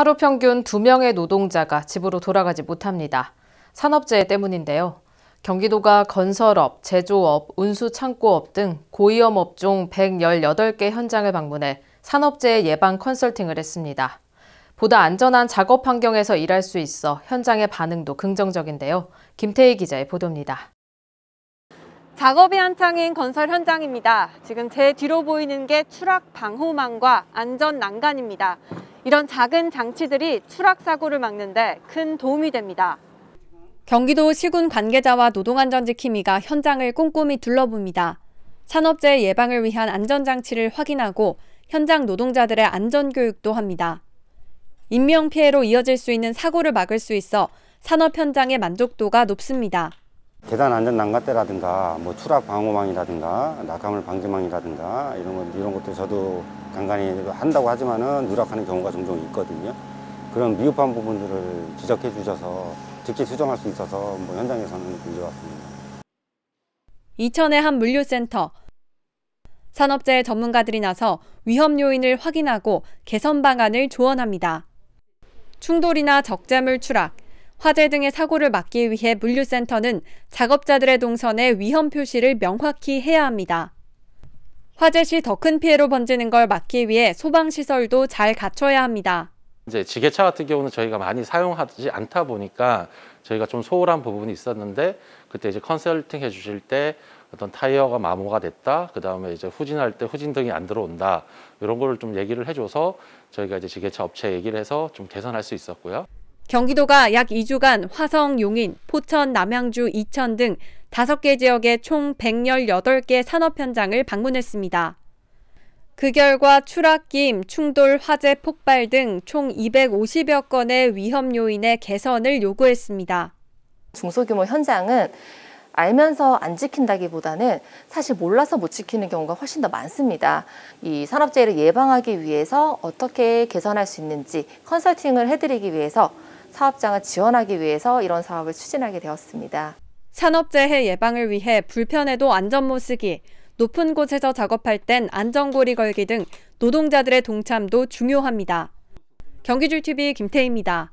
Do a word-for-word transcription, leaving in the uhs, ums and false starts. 하루 평균 두 명의 노동자가 집으로 돌아가지 못합니다. 산업재해 때문인데요. 경기도가 건설업, 제조업, 운수창고업 등 고위험 업종 백십팔 개 현장을 방문해 산업재해 예방 컨설팅을 했습니다. 보다 안전한 작업 환경에서 일할 수 있어 현장의 반응도 긍정적인데요. 김태희 기자의 보도입니다. 작업이 한창인 건설 현장입니다. 지금 제 뒤로 보이는 게 추락 방호망과 안전 난간입니다. 이런 작은 장치들이 추락 사고를 막는데 큰 도움이 됩니다. 경기도 시군 관계자와 노동안전지킴이가 현장을 꼼꼼히 둘러봅니다. 산업재해 예방을 위한 안전장치를 확인하고 현장 노동자들의 안전교육도 합니다. 인명피해로 이어질 수 있는 사고를 막을 수 있어 산업 현장의 만족도가 높습니다. 계단 안전 난간대라든가 뭐 추락 방호망이라든가 낙하물 방지망이라든가 이런 것 이런 것도 저도 간간히 한다고 하지만은 누락하는 경우가 종종 있거든요. 그런 미흡한 부분들을 지적해 주셔서 즉시 수정할 수 있어서 뭐 현장에서는 문제 같습니다. 이천의 한 물류센터 산업재해 전문가들이 나서 위험 요인을 확인하고 개선 방안을 조언합니다. 충돌이나 적재물 추락, 화재 등의 사고를 막기 위해 물류센터는 작업자들의 동선에 위험 표시를 명확히 해야 합니다. 화재 시 더 큰 피해로 번지는 걸 막기 위해 소방시설도 잘 갖춰야 합니다. 이제 지게차 같은 경우는 저희가 많이 사용하지 않다 보니까 저희가 좀 소홀한 부분이 있었는데 그때 이제 컨설팅 해주실 때 어떤 타이어가 마모가 됐다, 그 다음에 이제 후진할 때 후진등이 안 들어온다 이런 거를 좀 얘기를 해줘서 저희가 이제 지게차 업체 얘기를 해서 좀 개선할 수 있었고요. 경기도가 약 이 주간 화성, 용인, 포천, 남양주, 이천 등 다섯 개 지역의 총 백십팔 개 산업 현장을 방문했습니다. 그 결과 추락, 김, 충돌, 화재, 폭발 등 총 이백오십여 건의 위험 요인의 개선을 요구했습니다. 중소규모 현장은 알면서 안 지킨다기보다는 사실 몰라서 못 지키는 경우가 훨씬 더 많습니다. 이 산업재해를 예방하기 위해서 어떻게 개선할 수 있는지 컨설팅을 해드리기 위해서 사업장을 지원하기 위해서 이런 사업을 추진하게 되었습니다. 산업재해 예방을 위해 불편해도 안전모 쓰기, 높은 곳에서 작업할 땐 안전고리 걸기 등 노동자들의 동참도 중요합니다. 경기 지티비 김태희입니다.